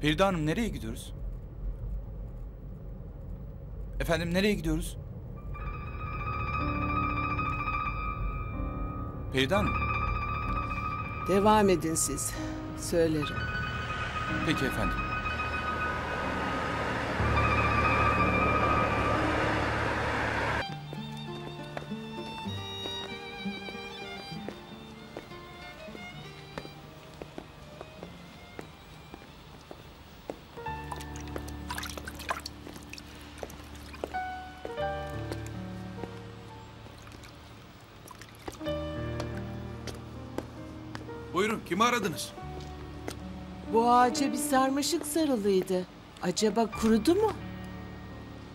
Feride Hanım, nereye gidiyoruz? Efendim, nereye gidiyoruz? Feride Hanım. Devam edin siz. Söylerim. Peki efendim. Buyurun, kimi aradınız? Bu ağaca bir sarmaşık sarılıydı. Acaba kurudu mu?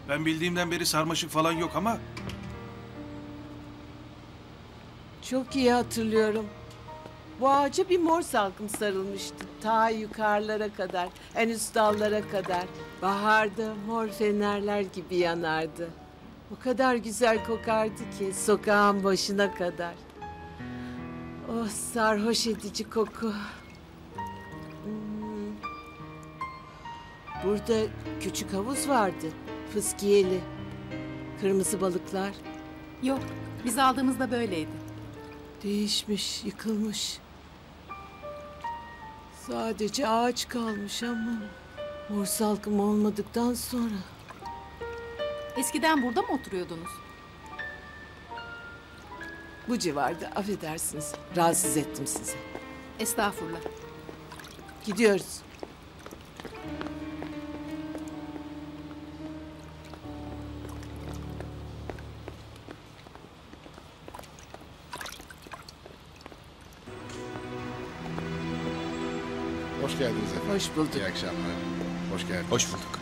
Ben bildiğimden beri sarmaşık falan yok ama... Çok iyi hatırlıyorum. Bu ağaca bir mor salkım sarılmıştı. Ta yukarılara kadar, en üst dallara kadar. Baharda mor fenerler gibi yanardı. O kadar güzel kokardı ki sokağın başına kadar. Oh, sarhoş edici koku. Burada küçük havuz vardı, fıskiyeli. Kırmızı balıklar. Yok, biz aldığımızda böyleydi. Değişmiş, yıkılmış. Sadece ağaç kalmış ama... Mor salkım olmadıktan sonra. Eskiden burada mı oturuyordunuz? Bu civarda, affedersiniz. Rahatsız ettim sizi. Estağfurullah. Gidiyoruz. Hoş geldiniz efendim. Hoş bulduk. İyi akşamlar. Hoş geldiniz. Hoş bulduk.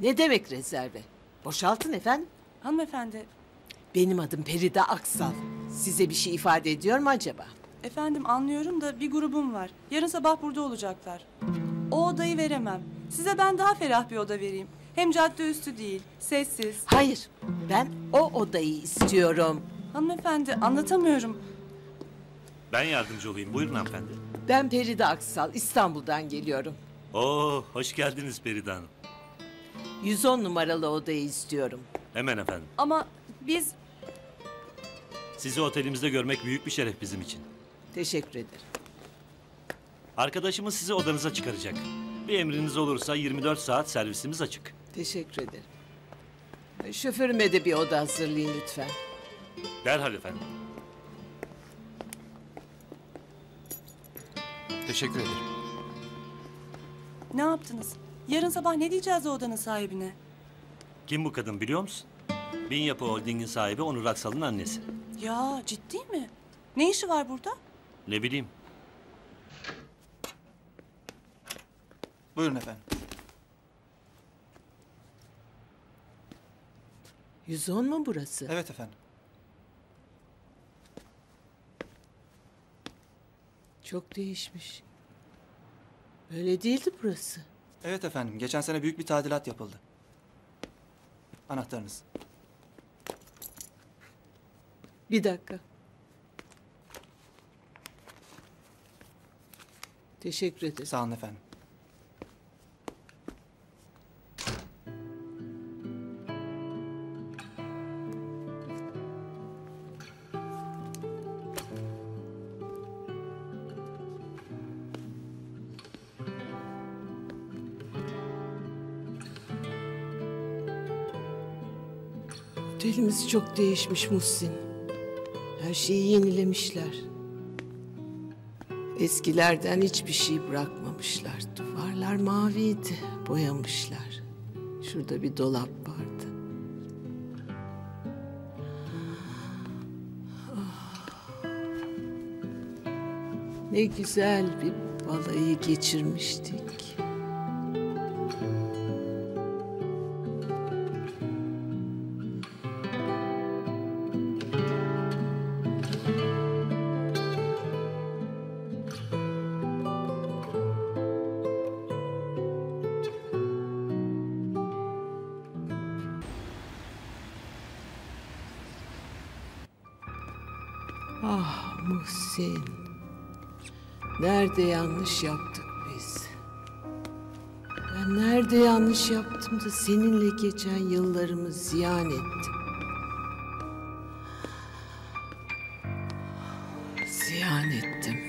Ne demek rezerve? Boşaltın efendim. Hanımefendi. Benim adım Feride Aksal. Size bir şey ifade ediyor mu acaba? Efendim, anlıyorum da bir grubum var. Yarın sabah burada olacaklar. O odayı veremem. Size ben daha ferah bir oda vereyim. Hem cadde üstü değil, sessiz. Hayır, ben o odayı istiyorum. Hanımefendi, anlatamıyorum. Ben yardımcı olayım, buyurun hanımefendi. Ben Feride Aksal, İstanbul'dan geliyorum. Oo, hoş geldiniz Feride Hanım. 110 numaralı odayı istiyorum. Hemen efendim. Ama biz... Sizi otelimizde görmek büyük bir şeref bizim için. Teşekkür ederim. Arkadaşımız sizi odanıza çıkaracak. Bir emriniz olursa 24 saat servisimiz açık. Teşekkür ederim. Şoförüme de bir oda hazırlayın lütfen. Derhal efendim. Teşekkür ederim. Ne yaptınız? Yarın sabah ne diyeceğiz o odanın sahibine? Kim bu kadın biliyor musun? Bin Yapı Holding'in sahibi Onur Aksal'ın annesi. Ya ciddi mi? Ne işi var burada? Ne bileyim. Buyurun efendim. 110 mu burası? Evet efendim. Çok değişmiş. Öyle değildi burası. Evet efendim, geçen sene büyük bir tadilat yapıldı. Anahtarınız. Bir dakika. Teşekkür ederim. Sağ olun efendim. Otelimiz çok değişmiş Muhsin. Her şeyi yenilemişler. Eskilerden hiçbir şey bırakmamışlar. Duvarlar maviydi, boyamışlar. Şurada bir dolap vardı. Ne güzel bir balayı geçirmiştik. Ah Muhsin, nerede yanlış yaptık biz? Ben nerede yanlış yaptım da seninle geçen yıllarımı ziyan ettim. Ziyan ettim.